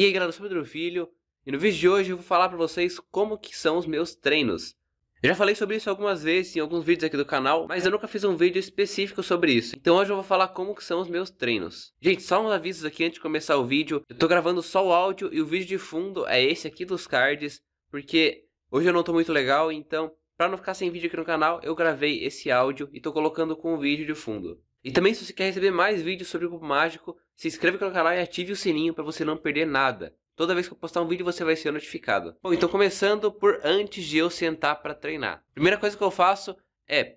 E aí galera, eu sou o Pedro Filho e no vídeo de hoje eu vou falar pra vocês como que são os meus treinos. Eu já falei sobre isso algumas vezes em alguns vídeos aqui do canal, mas eu nunca fiz um vídeo específico sobre isso. Então hoje eu vou falar como que são os meus treinos. Gente, só uns avisos aqui antes de começar o vídeo. Eu tô gravando só o áudio e o vídeo de fundo é esse aqui dos cards, porque hoje eu não tô muito legal, então pra não ficar sem vídeo aqui no canal, eu gravei esse áudio e tô colocando com o vídeo de fundo. E também, se você quer receber mais vídeos sobre o cubo mágico, se inscreve aqui no canal e ative o sininho para você não perder nada. Toda vez que eu postar um vídeo, você vai ser notificado. Bom, então começando por antes de eu sentar para treinar. Primeira coisa que eu faço é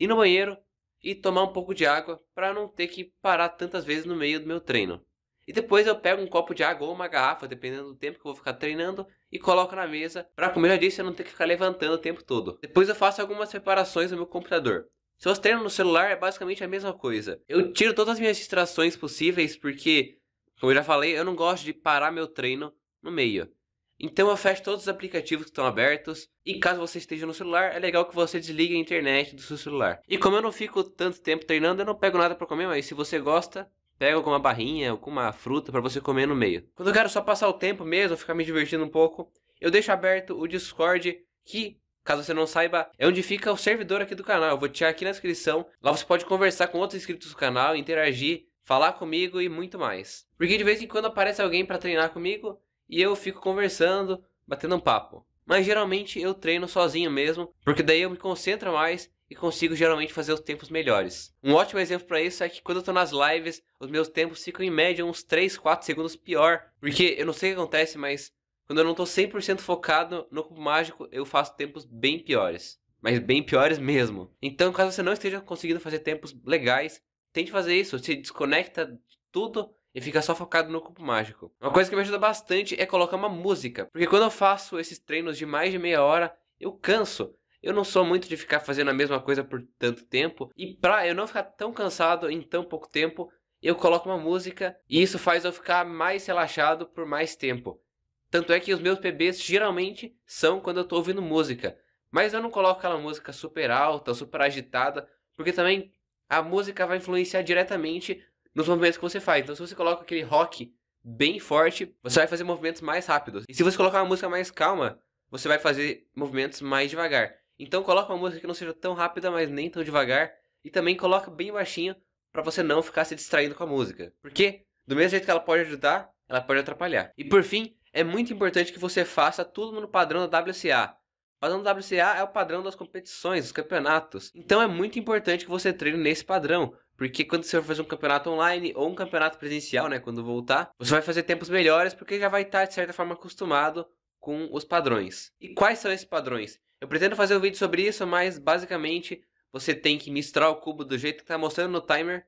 ir no banheiro e tomar um pouco de água para não ter que parar tantas vezes no meio do meu treino. E depois eu pego um copo de água ou uma garrafa, dependendo do tempo que eu vou ficar treinando, e coloco na mesa para, como eu já disse, eu não ter que ficar levantando o tempo todo. Depois eu faço algumas reparações no meu computador. Se você treina no celular, é basicamente a mesma coisa. Eu tiro todas as minhas distrações possíveis porque, como eu já falei, eu não gosto de parar meu treino no meio. Então eu fecho todos os aplicativos que estão abertos. E caso você esteja no celular, é legal que você desligue a internet do seu celular. E como eu não fico tanto tempo treinando, eu não pego nada pra comer, mas se você gosta, pega alguma barrinha, alguma fruta pra você comer no meio. Quando eu quero só passar o tempo mesmo, ficar me divertindo um pouco, eu deixo aberto o Discord, que, caso você não saiba, é onde fica o servidor aqui do canal. Eu vou deixar aqui na descrição. Lá você pode conversar com outros inscritos do canal, interagir, falar comigo e muito mais. Porque de vez em quando aparece alguém para treinar comigo e eu fico conversando, batendo um papo. Mas geralmente eu treino sozinho mesmo, porque daí eu me concentro mais e consigo geralmente fazer os tempos melhores. Um ótimo exemplo para isso é que quando eu tô nas lives, os meus tempos ficam em média uns 3, 4 segundos pior. Porque eu não sei o que acontece, mas quando eu não tô 100% focado no cubo mágico, eu faço tempos bem piores. Mas bem piores mesmo. Então, caso você não esteja conseguindo fazer tempos legais, tente fazer isso. Se desconecta de tudo e fica só focado no cubo mágico. Uma coisa que me ajuda bastante é colocar uma música. Porque quando eu faço esses treinos de mais de meia hora, eu canso. Eu não sou muito de ficar fazendo a mesma coisa por tanto tempo. E pra eu não ficar tão cansado em tão pouco tempo, eu coloco uma música. E isso faz eu ficar mais relaxado por mais tempo. Tanto é que os meus PBs geralmente são quando eu tô ouvindo música. Mas eu não coloco aquela música super alta, super agitada, porque também a música vai influenciar diretamente nos movimentos que você faz. Então se você coloca aquele rock bem forte, você vai fazer movimentos mais rápidos. E se você colocar uma música mais calma, você vai fazer movimentos mais devagar. Então coloca uma música que não seja tão rápida, mas nem tão devagar. E também coloca bem baixinho pra você não ficar se distraindo com a música. Porque do mesmo jeito que ela pode ajudar, ela pode atrapalhar. E por fim, é muito importante que você faça tudo no padrão da WCA. O padrão da WCA é o padrão das competições, dos campeonatos. Então é muito importante que você treine nesse padrão. Porque quando você for fazer um campeonato online ou um campeonato presencial, né, quando voltar, você vai fazer tempos melhores porque já vai estar, de certa forma, acostumado com os padrões. E quais são esses padrões? Eu pretendo fazer um vídeo sobre isso, mas basicamente você tem que misturar o cubo do jeito que está mostrando no timer.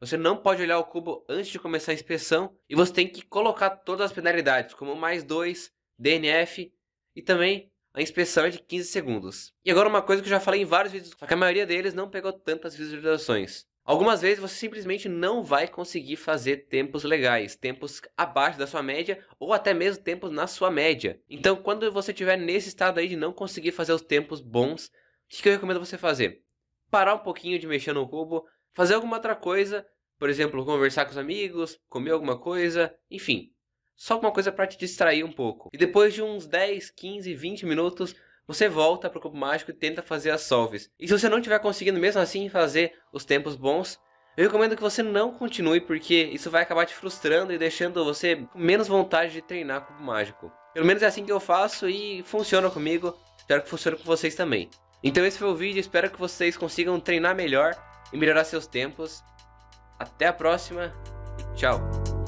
Você não pode olhar o cubo antes de começar a inspeção. E você tem que colocar todas as penalidades, como -2, DNF e também a inspeção é de 15 segundos. E agora uma coisa que eu já falei em vários vídeos, só que a maioria deles não pegou tantas visualizações. Algumas vezes você simplesmente não vai conseguir fazer tempos legais, tempos abaixo da sua média ou até mesmo tempos na sua média. Então quando você estiver nesse estado aí de não conseguir fazer os tempos bons, o que eu recomendo você fazer? Parar um pouquinho de mexer no cubo, fazer alguma outra coisa, por exemplo, conversar com os amigos, comer alguma coisa, enfim. Só alguma coisa para te distrair um pouco. E depois de uns 10, 15, 20 minutos, você volta para o cubo mágico e tenta fazer as solves. E se você não estiver conseguindo mesmo assim fazer os tempos bons, eu recomendo que você não continue, porque isso vai acabar te frustrando e deixando você com menos vontade de treinar cubo mágico. Pelo menos é assim que eu faço e funciona comigo. Espero que funcione com vocês também. Então esse foi o vídeo, espero que vocês consigam treinar melhor e melhorar seus tempos. Até a próxima e tchau!